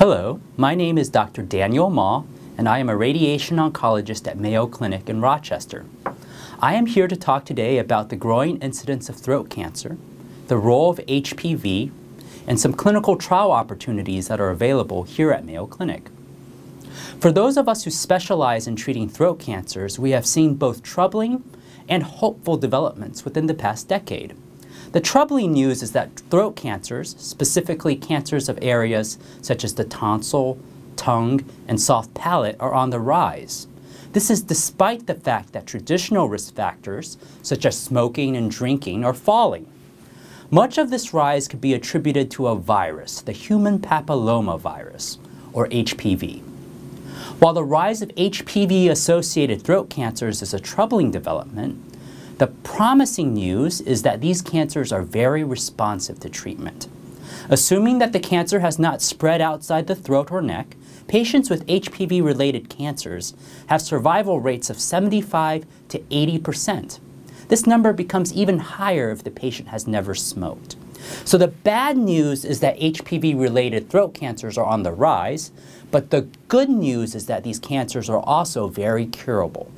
Hello, my name is Dr. Daniel Ma, and I am a radiation oncologist at Mayo Clinic in Rochester. I am here to talk today about the growing incidence of throat cancer, the role of HPV, and some clinical trial opportunities that are available here at Mayo Clinic. For those of us who specialize in treating throat cancers, we have seen both troubling and hopeful developments within the past decade. The troubling news is that throat cancers, specifically cancers of areas such as the tonsil, tongue, and soft palate, are on the rise. This is despite the fact that traditional risk factors, such as smoking and drinking, are falling. Much of this rise could be attributed to a virus, the human papillomavirus, or HPV. While the rise of HPV-associated throat cancers is a troubling development, the promising news is that these cancers are very responsive to treatment. Assuming that the cancer has not spread outside the throat or neck, patients with HPV-related cancers have survival rates of 75% to 80%. This number becomes even higher if the patient has never smoked. So the bad news is that HPV-related throat cancers are on the rise, but the good news is that these cancers are also very curable.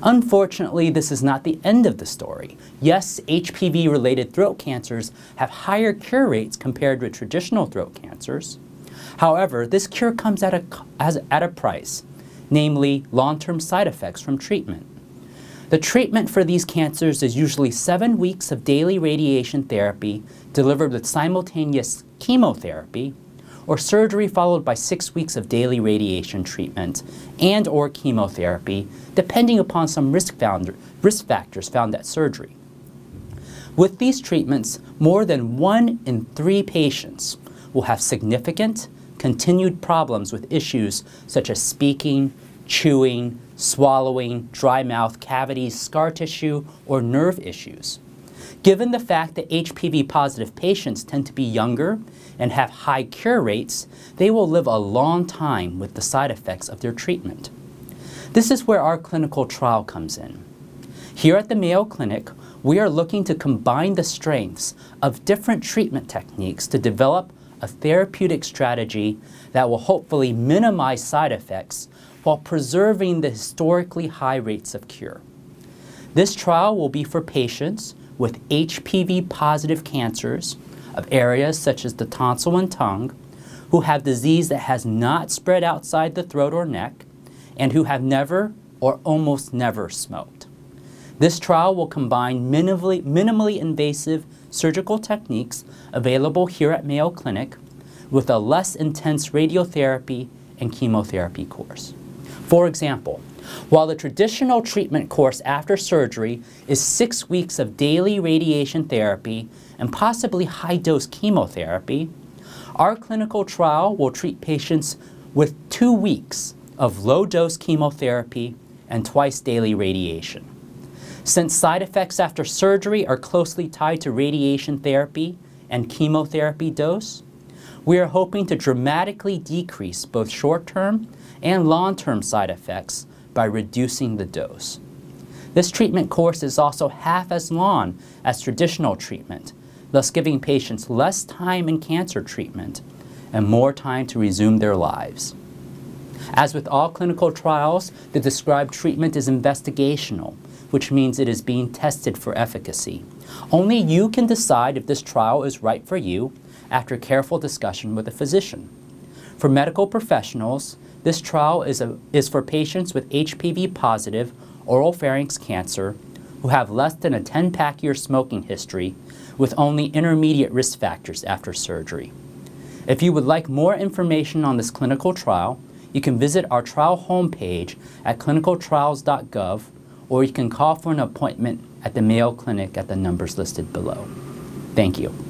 Unfortunately, this is not the end of the story. Yes, HPV-related throat cancers have higher cure rates compared with traditional throat cancers. However, this cure comes at a price, namely long-term side effects from treatment. The treatment for these cancers is usually 7 weeks of daily radiation therapy delivered with simultaneous chemotherapy, or surgery followed by 6 weeks of daily radiation treatment and or chemotherapy, depending upon some risk factors found at surgery. With these treatments, more than 1 in 3 patients will have significant, continued problems with issues such as speaking, chewing, swallowing, dry mouth, cavities, scar tissue, or nerve issues. Given the fact that HPV-positive patients tend to be younger and have high cure rates, they will live a long time with the side effects of their treatment. This is where our clinical trial comes in. Here at the Mayo Clinic, we are looking to combine the strengths of different treatment techniques to develop a therapeutic strategy that will hopefully minimize side effects while preserving the historically high rates of cure. This trial will be for patients with HPV-positive cancers of areas such as the tonsil and tongue, who have disease that has not spread outside the throat or neck, and who have never or almost never smoked. This trial will combine minimally invasive surgical techniques available here at Mayo Clinic with a less intense radiotherapy and chemotherapy course. For example, while the traditional treatment course after surgery is 6 weeks of daily radiation therapy and possibly high-dose chemotherapy, our clinical trial will treat patients with 2 weeks of low-dose chemotherapy and twice-daily radiation. Since side effects after surgery are closely tied to radiation therapy and chemotherapy dose, we are hoping to dramatically decrease both short-term and long-term side effects by reducing the dose. This treatment course is also half as long as traditional treatment, thus giving patients less time in cancer treatment and more time to resume their lives. As with all clinical trials, the described treatment is investigational, which means it is being tested for efficacy. Only you can decide if this trial is right for you after careful discussion with a physician. For medical professionals, this trial is for patients with HPV-positive oropharynx cancer who have less than a 10-pack year smoking history with only intermediate risk factors after surgery. If you would like more information on this clinical trial, you can visit our trial homepage at clinicaltrials.gov, or you can call for an appointment at the Mayo Clinic at the numbers listed below. Thank you.